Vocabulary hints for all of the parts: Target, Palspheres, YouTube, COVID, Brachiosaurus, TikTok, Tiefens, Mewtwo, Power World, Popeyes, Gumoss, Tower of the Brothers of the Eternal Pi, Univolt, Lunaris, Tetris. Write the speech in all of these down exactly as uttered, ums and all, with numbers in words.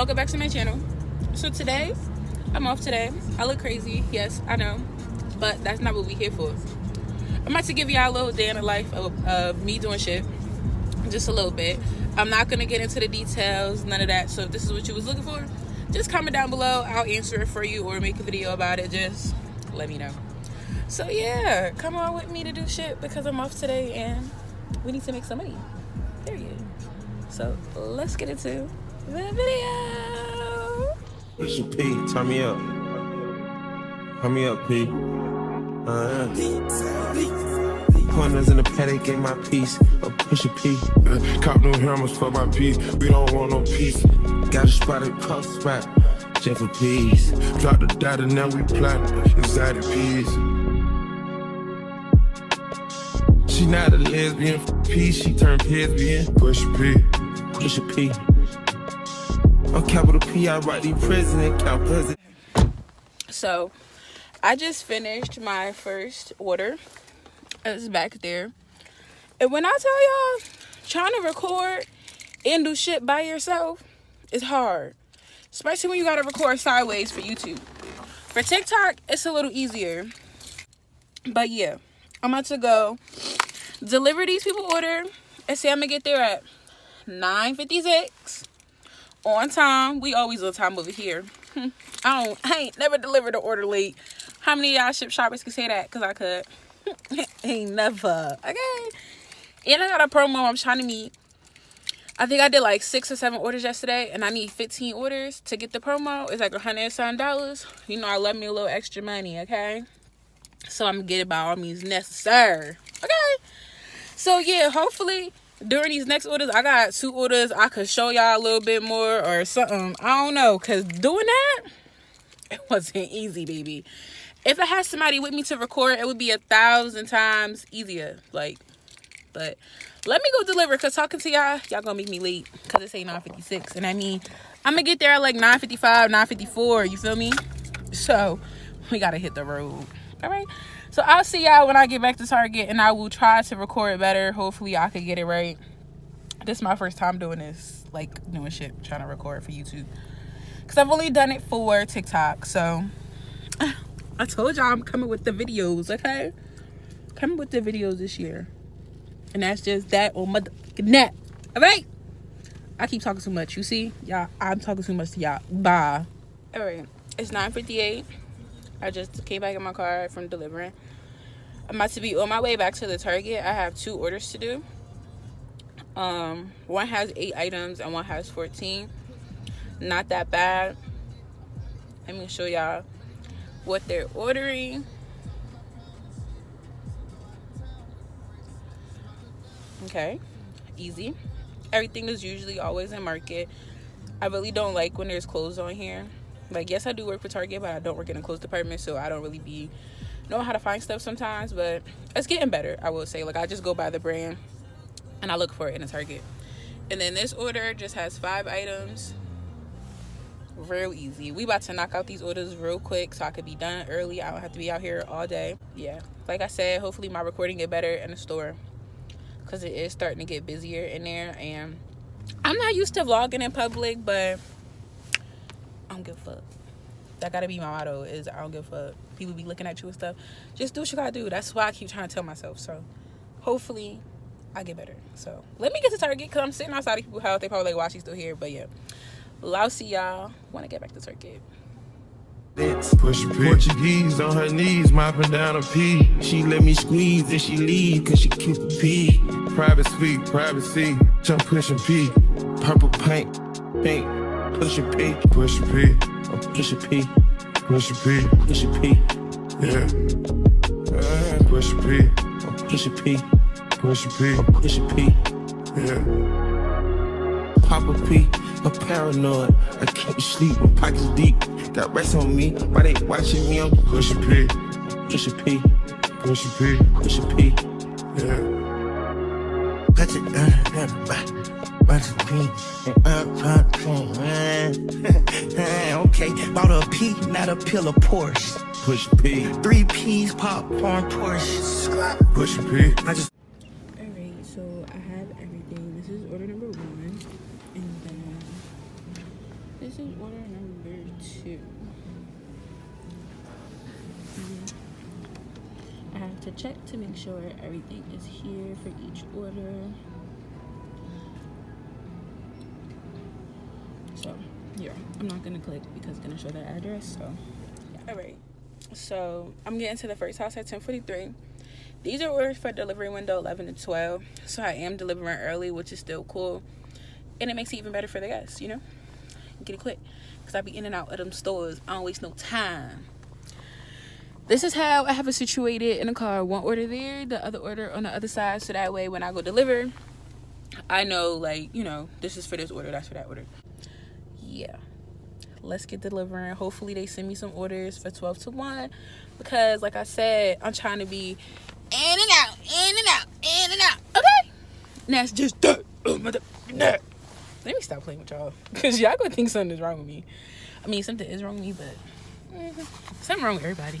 welcome back to my channel. So today I'm off today. I look crazy, yes I know, but that's not what we here for. I'm about to give y'all a little day in the life of, of me doing shit, just a little bit. I'm not gonna get into the details, none of that. So if this is what you was looking for, just comment down below, I'll answer it for you or make a video about it, just let me know. So yeah, come on with me to do shit because I'm off today and we need to make some money, period. So let's get into the video. What's your P? Turn me up. Turn me up, P. Uh, Corners in the paddock, get my piece. Oh, push your P. Cop no hammers for my piece. We don't want no peace. Got a spotted puff spot. Jeff for peace. Drop the data, now we plot. Anxiety peas. She not a lesbian, f P, she turned lesbian. Push a P, push a P. On capital P, I write the president, count president. So, I just finished my first order. It's back there. And when I tell y'all, trying to record and do shit by yourself is hard. Especially when you gotta record sideways for YouTube. For TikTok, it's a little easier. But yeah, I'm about to go deliver these people order and say I'm gonna get there at nine fifty-six on time. We always on time over here. I don't I ain't never delivered an order late. How many of y'all ship shoppers can say that? Cause I could. Ain't never. Okay. And I got a promo I'm trying to meet. I think I did like six or seven orders yesterday and I need fifteen orders to get the promo. It's like a hundred and some dollars. You know I love me a little extra money, okay? So I'm gonna get it by all means necessary. Okay. So yeah, hopefully during these next orders, I got two orders I could show y'all a little bit more or something. I don't know, because doing that, it wasn't easy, baby. If I had somebody with me to record, it would be a thousand times easier. Like, but let me go deliver, because talking to y'all, y'all gonna make me late, because it's nine fifty-six. And I mean, I'm gonna get there at like nine fifty-five, nine fifty-four, you feel me? So, we gotta hit the road, all right? So I'll see y'all when I get back to Target and I will try to record better. Hopefully I can get it right. This is my first time doing this, like doing shit, trying to record for YouTube. Because I've only done it for TikTok. So I told y'all I'm coming with the videos, okay? Coming with the videos this year. And that's just that or motherfucking that. All right? I keep talking too much. You see? Y'all, I'm talking too much to y'all. Bye. All right. It's nine fifty-eight. I just came back in my car from delivering. I'm about to be on my way back to the Target. I have two orders to do. Um, one has eight items and one has fourteen. Not that bad. Let me show y'all what they're ordering. Okay, easy. Everything is usually always in Market. I really don't like when there's clothes on here. Like, yes, I do work for Target, but I don't work in a clothes department, so I don't really be know how to find stuff sometimes, but it's getting better, I will say. Like, I just go by the brand, and I look for it in a Target. And then this order just has five items. Real easy. We about to knock out these orders real quick so I could be done early. I don't have to be out here all day. Yeah. Like I said, hopefully my recording get better in the store because it is starting to get busier in there, and I'm not used to vlogging in public, but I don't give a fuck. That gotta be my motto, is I don't give a fuck. People be looking at you and stuff. Just do what you gotta do. That's why I keep trying to tell myself. So hopefully I get better. So let me get to Target, because I'm sitting outside of people's house. They probably like, why she's still here. But yeah, lousy y'all. Want to get back to Target. It's push Portuguese on her knees, mopping down a pee. She let me squeeze and she leave because she keep a pee. Private suite, privacy, jump push a pee. Purple paint, pink. Push a P, push a P, push a P, push a P, push a P, yeah. Push a P, push a P, push a P, push a P, yeah. Pop a P, I'm paranoid. I can't sleep, my pockets deep. Got rest on me, why they watching me? I'm push a P, push a P, push a P, push a P, yeah. Touch it, uh, okay, bought a P, not a pill of Porsche. Push P. Three P's, popcorn, Porsche. Push P. I just. Alright, so I have everything. This is order number one. And then this is order number two. I have to check to make sure everything is here for each order. So yeah, I'm not gonna click because it's gonna show the address. So yeah. All right, so I'm getting to the first house at ten forty-three. These are orders for delivery window eleven to twelve, so I am delivering early, which is still cool, and it makes it even better for the guests, you know? Get it quick, because I be in and out of them stores. I don't waste no time. This is how I have it situated in the car. One order there, the other order on the other side, so that way when I go deliver, I know, like, you know, this is for this order, that's for that order. Yeah. Let's get delivering. Hopefully they send me some orders for twelve to one, because like I said, I'm trying to be in and out, in and out, in and out. Okay? And that's just that. Let me stop playing with y'all, because y'all gonna think something is wrong with me. I mean, something is wrong with me, but mm-hmm. something wrong with everybody.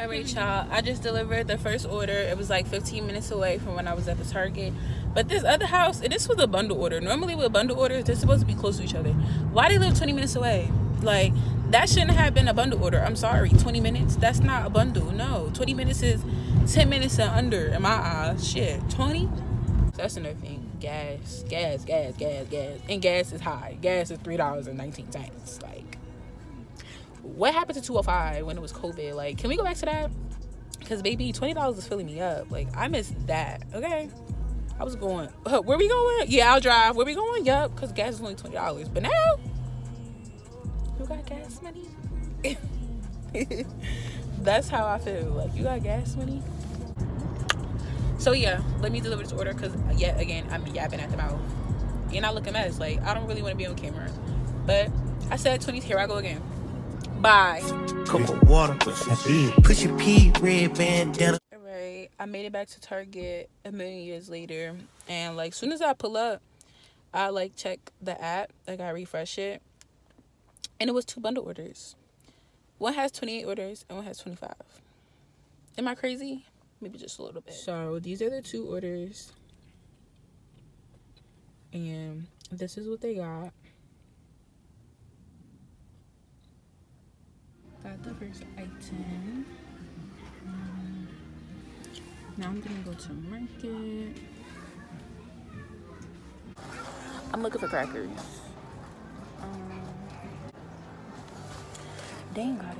All right, y'all. I just delivered the first order. It was like fifteen minutes away from when I was at the Target. But this other house, and this was a bundle order. Normally with bundle orders, they're supposed to be close to each other. Why they live twenty minutes away? Like, that shouldn't have been a bundle order. I'm sorry. twenty minutes? That's not a bundle. No. twenty minutes is ten minutes and under in my eyes. Shit. twenty? That's another thing. Gas. Gas, gas, gas, gas. And gas is high. Gas is three dollars and nineteen cents. Like, what happened to two oh five when it was COVID? Like, can we go back to that? Because, baby, twenty dollars is filling me up. Like, I missed that. Okay? I was going, uh, where we going? Yeah, I'll drive. Where we going? Yup, because gas is only twenty dollars. But now, you got gas money? That's how I feel. Like, you got gas money? So, yeah, let me deliver this order because, yet again, I'm yapping at the mouth. And I look a mess. Like, I don't really want to be on camera. But I said twenty, here I go again. Bye. Cup of water. Put your pee red bandana. All right, I made it back to Target a million years later, and like soon as I pull up, I like check the app, like I refresh it, and it was two bundle orders. One has twenty-eight orders and one has twenty-five. Am I crazy? Maybe just a little bit. So these are the two orders, and this is what they got. Got the first item. Now I'm gonna go to market. I'm looking for crackers. Um, they ain't got it.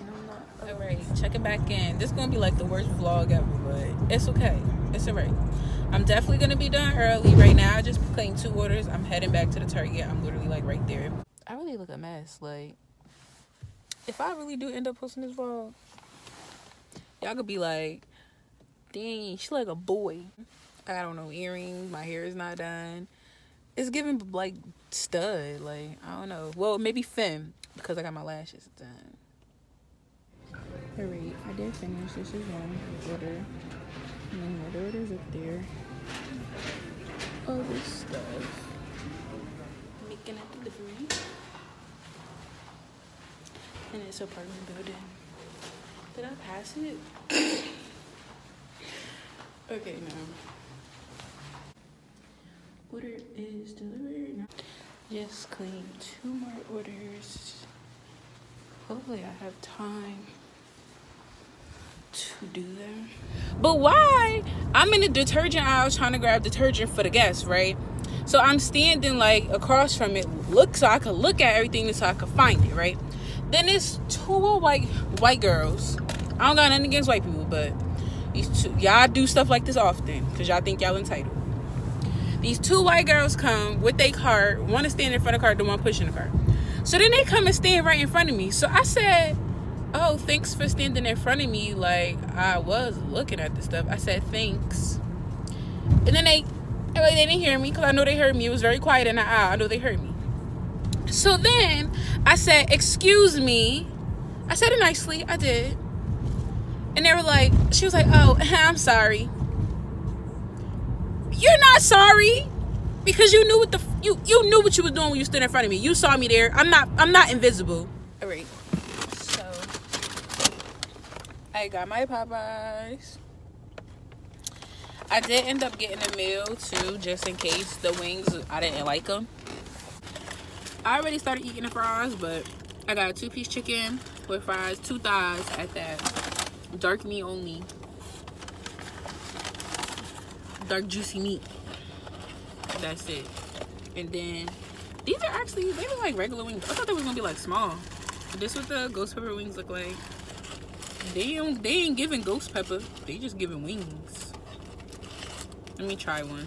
And I'm not. Oh. All right, checking back in. This is gonna be like the worst vlog ever, but it's okay. It's alright. I'm definitely gonna be done early. Right now, I just claimed two orders. I'm heading back to the Target. I'm literally like right there. I really look a mess, like. If I really do end up posting this vlog, y'all could be like, dang, she like a boy. I don't know, earrings, my hair is not done. It's giving like stud, like, I don't know. Well, maybe femme, because I got my lashes done. All right, I did finish. This is one order. And then the order's up there. All this stuff. Making a delivery. And it's an apartment building. Did I pass it? Okay, no. Order is delivered. Just claimed two more orders. Hopefully I have time to do them. But why? I'm in the detergent aisle trying to grab detergent for the guests, right? So I'm standing like across from it, look, so I could look at everything so I could find it, right? Then it's two white white girls. I don't got nothing against white people, but these two, y'all do stuff like this often because y'all think y'all entitled. These two white girls come with their cart. One is standing in front of the cart, the one pushing the cart. So then they come and stand right in front of me. So I said, oh, thanks for standing in front of me. Like, I was looking at this stuff. I said, thanks. And then they, like, they didn't hear me because I know they heard me. It was very quiet in the aisle. I know they heard me. So then I said, excuse me. I said it nicely, I did. And they were like, she was like, oh, I'm sorry. You're not sorry, because you knew what the you you knew what you were doing when you stood in front of me. You saw me there. I'm not I'm not invisible. All right. So I got my Popeyes. I did end up getting a meal too, just in case. The wings, I didn't like them. I already started eating the fries, but I got a two-piece chicken with fries, two thighs at that. Dark meat only. Dark juicy meat. That's it. And then these are actually, they look like regular wings. I thought they was gonna be like small. This is what the ghost pepper wings look like. Damn, they ain't giving ghost pepper. They just giving wings. Let me try one.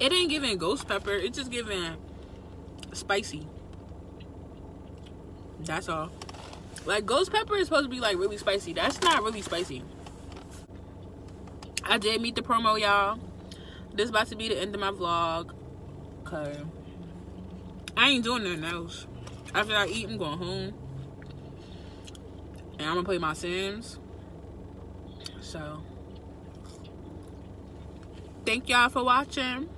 It ain't giving ghost pepper. It's just giving spicy. That's all. Like, ghost pepper is supposed to be like really spicy. That's not really spicy. I did meet the promo, y'all. This is about to be the end of my vlog. Cause I ain't doing nothing else. After I eat, I'm going home. And I'm gonna play my Sims. So thank y'all for watching.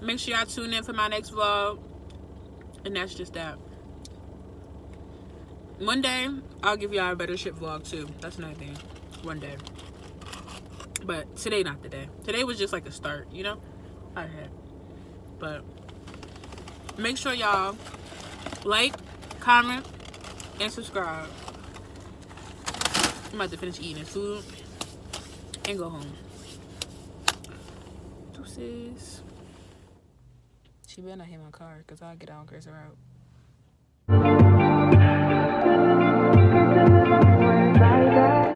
Make sure y'all tune in for my next vlog. And that's just that. One day, I'll give y'all a better shit vlog too. That's another thing. One day. But today, not the day. Today was just like a start, you know? All right. But make sure y'all like, comment, and subscribe. I'm about to finish eating this food and go home. Deuces. She better not hit my car because I'll get on Chris out.